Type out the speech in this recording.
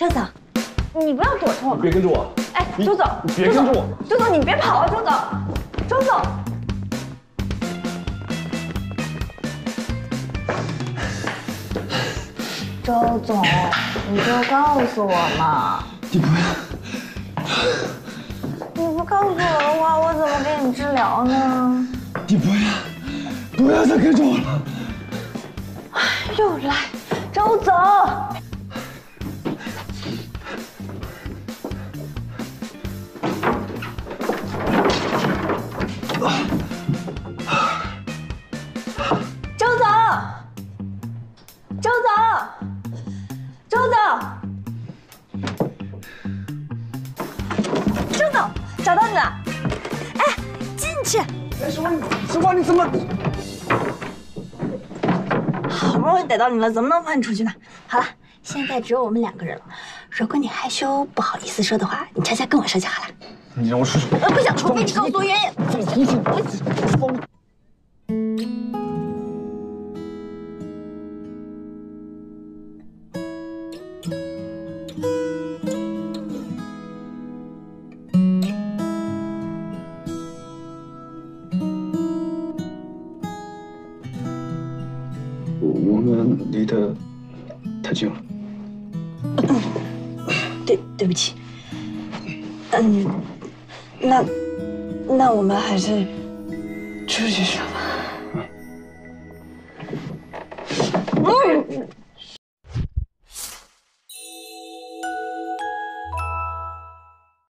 周总，你不要躲着我！你别跟着我！哎，周总，你别跟着我！周总，你别跑啊！周总，周总，周总，你就告诉我嘛！你不要！你不告诉我的话，我怎么给你治疗呢？你不要，不要再跟着我了！哎，又来，周总。 找到你了，哎，进去。哎，什么？你怎么？好不容易逮到你了，怎么能放你出去呢？好了，现在只有我们两个人了。如果你害羞不好意思说的话，你悄悄跟我说就好了。你让我出去！我不想，除非你告诉我原因。放出去！放。 离得太近了，对不起，那我们还是出去说吧。